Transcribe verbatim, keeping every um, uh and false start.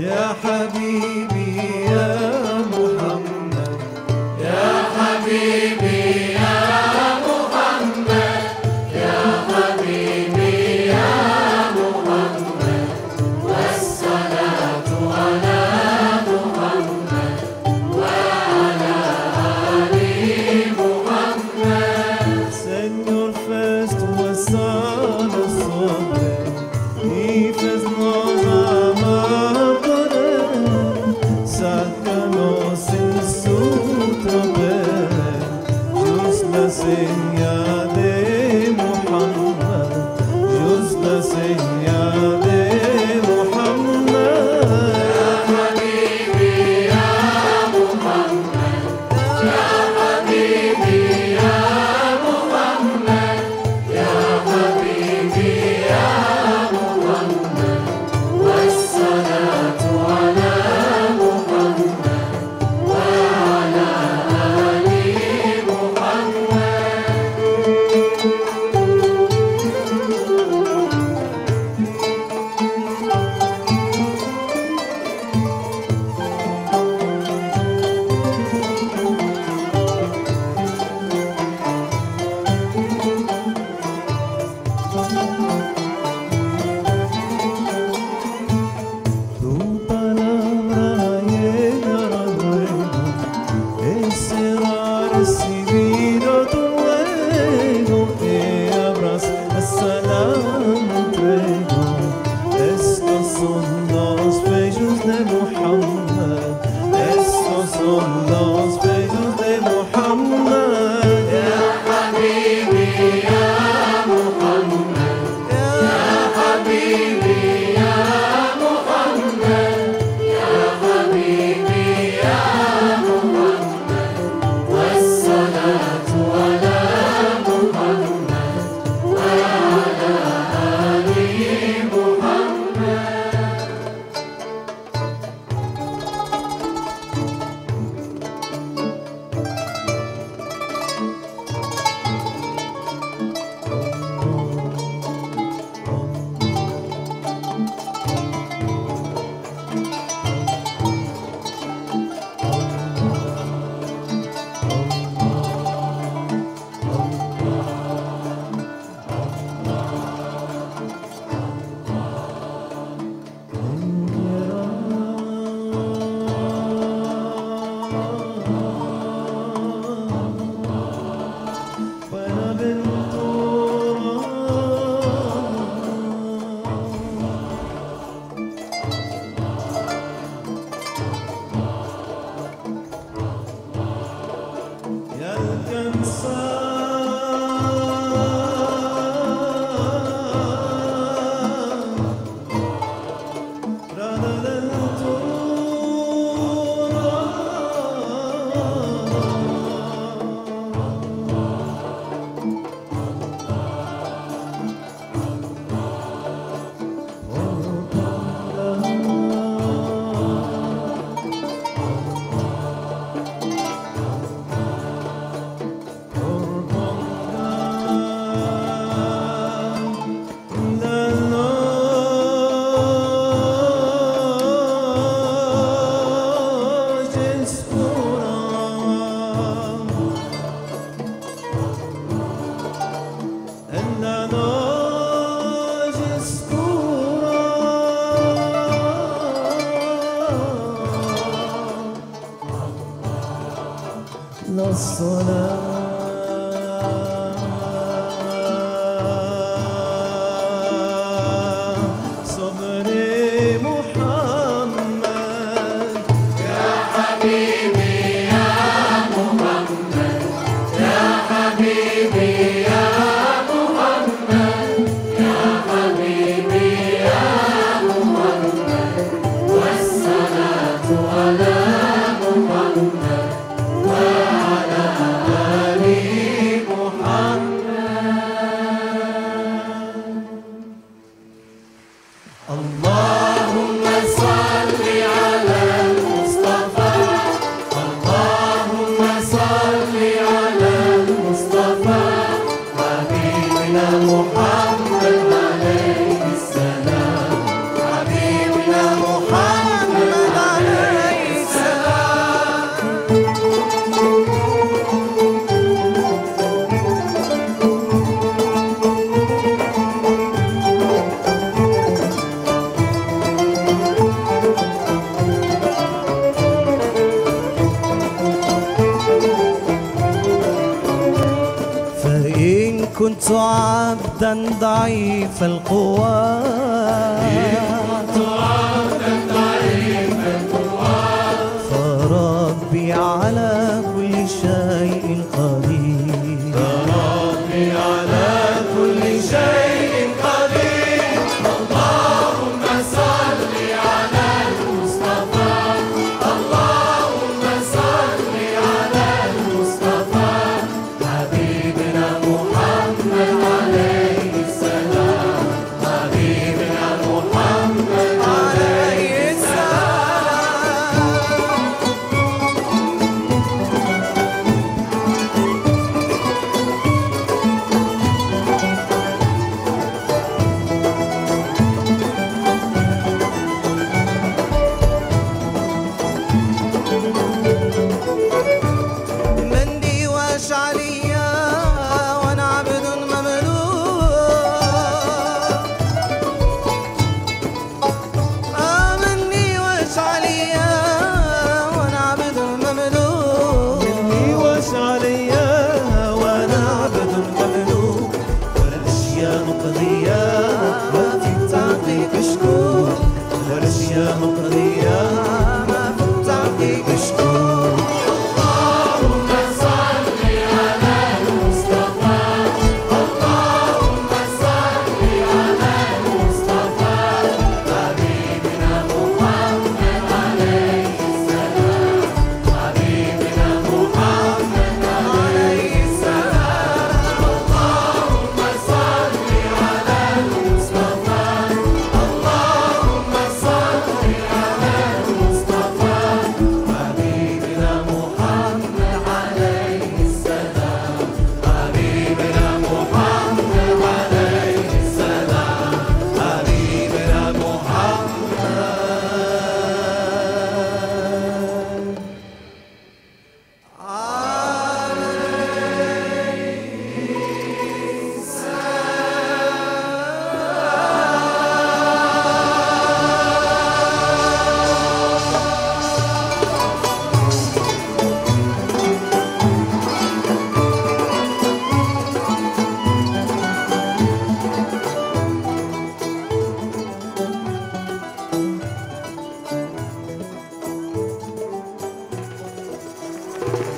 يا حبيبي يا محمد، يا حبيبي يا محمد، يا حبيبي يا محمد، والصلاة على محمد وعلى آل محمد. Señor, first was son of something. He first knows I'm a. Sácanos en su tropel, just la señal de Muhammad, just la señal de Muhammad. Ya Habibi ya Muhammad, ya Habibi ya Muhammad, ya Habibi ya Muhammad, wassalatu ala. وعلى آل محمد. كنت عبدا ضعيف القوى، كنت عبدا ضعيف القوى، فربي على كل شيء قدير، فربي على كل شيء قدير. اللهم صل على المصطفى، اللهم صل على المصطفى حبيبنا محمد عليه السلام، حبيبنا محمد عليه السلام. من لي واشعريا وانا عبد مملوك، آه من لي واشعريا وانا عبد مملوك، من لي واشعريا وانا عبد مملوك، ولا الاشياء مقضية ما في التعقيد مشكور، ولا الاشياء مقضية ما في التعقيد مشكور. اللهم صل على المصطفى، اللهم صل على المصطفى حبيبنا محمد عليه السلام، حبيبنا محمد عليه السلام. اللهم صل على المصطفى، اللهم صل على المصطفى حبيبنا محمد عليه السلام، حبيبنا محمد عليه السلام، حبيبنا محمد عليه السلام.